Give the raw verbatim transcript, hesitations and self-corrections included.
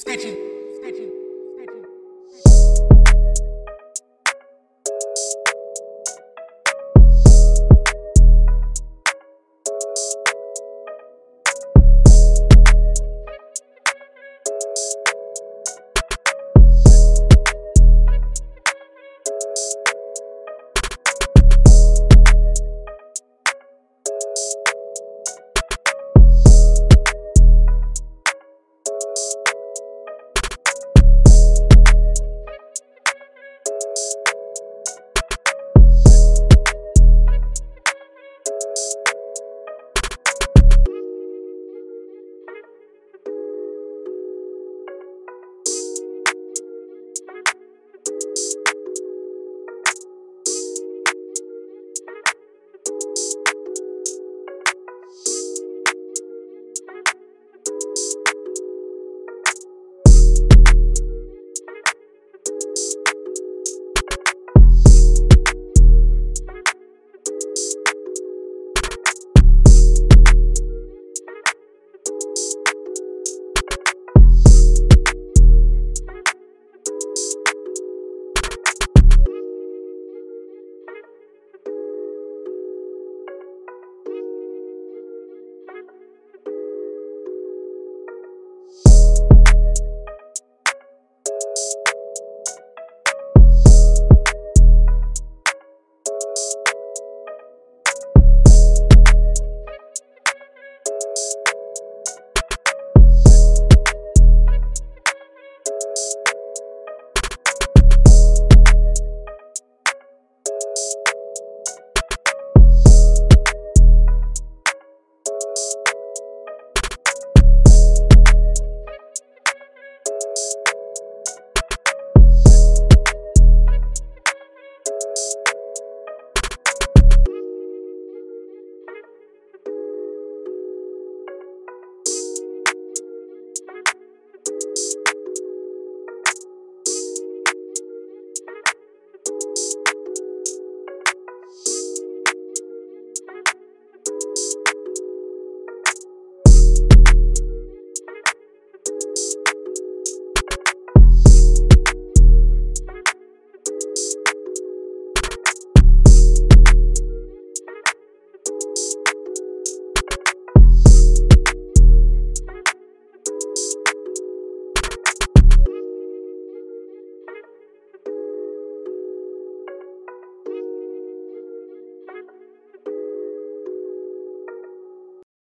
Stichyyy. Stichyyy.